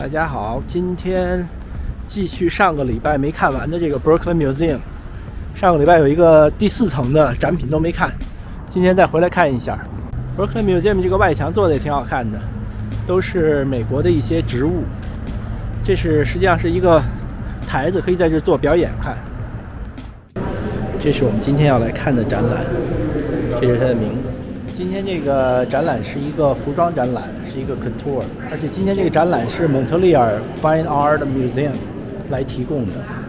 大家好，今天继续上个礼拜没看完的这个 Brooklyn Museum。上个礼拜有一个第4层的展品都没看，今天再回来看一下。Brooklyn Museum 这个外墙做的也挺好看的，都是美国的一些植物。这是实际上是一个台子，可以在这做表演看。这是我们今天要来看的展览，这是它的名字。 今天这个展览是一个服装展览，是一个 couture， 而且今天这个展览是蒙特利尔 Fine Art Museum 来提供的。